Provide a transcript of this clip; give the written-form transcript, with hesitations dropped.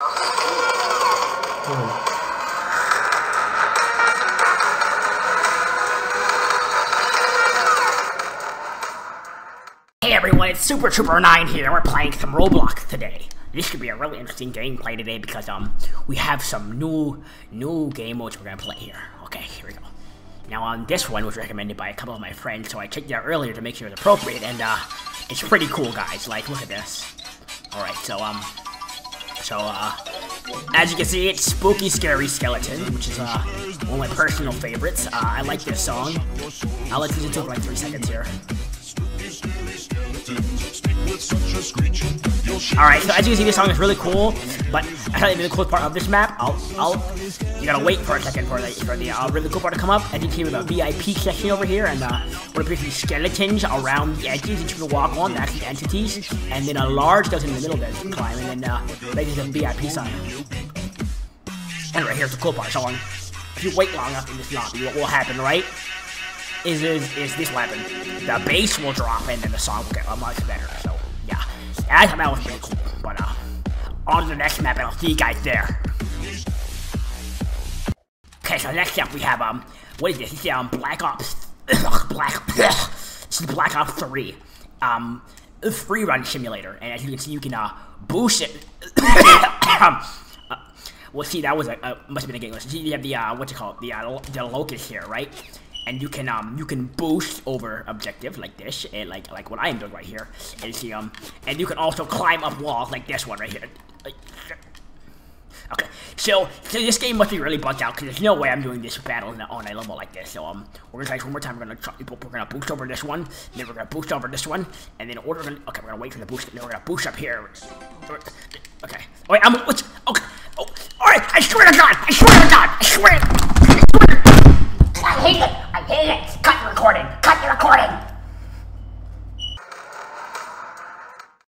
Hey everyone, it's SuperTrooper9 here, and we're playing some Roblox today. This could be a really interesting gameplay today because we have some new game modes we're gonna play here. Okay, here we go. Now on this one was recommended by a couple of my friends, so I checked it out earlier to make sure it's appropriate, and it's pretty cool, guys. Like, look at this. All right, so as you can see, it's Spooky Scary Skeleton, which is one of my personal favorites. I like this song. I'll let you do it for like 3 seconds here. Alright, so as you can see, this song is really cool, but I thought it'd be the coolest part of this map. You gotta wait for a second for the really cool part to come up. As you can see, we have a VIP section over here, and we're gonna put these skeletons around the edges that you can walk on. That's the entities, and then a large does in the middle that's climbing, and that is a VIP sign. And right here's the cool part. So if you wait long enough in this lobby, what will happen, right? Is this weapon. The bass will drop and then the song will get much better. So yeah. I thought that was pretty cool. But on to the next map, and I'll see you guys there. Okay, so next up we have what is this? This is Black Ops 3. Free run simulator. And as you can see, you can boost it. Well, see, that was must have been a game list. See, you have the the locust here, right? And you can boost over objective like this, and like what I am doing right here. And see and you can also climb up walls like this one right here. Okay, so this game must be really bugged out because there's no way I'm doing this battle on a level like this. So we're gonna try one more time. We're gonna boost over this one, then we're gonna boost over this one, and then we're gonna wait for the boost. Then we're gonna boost up here. Okay. Oh, wait, okay. Oh, all right. I swear to God! I swear to God! I swear. I hate it! I hate it! Cut the recording! Cut the recording!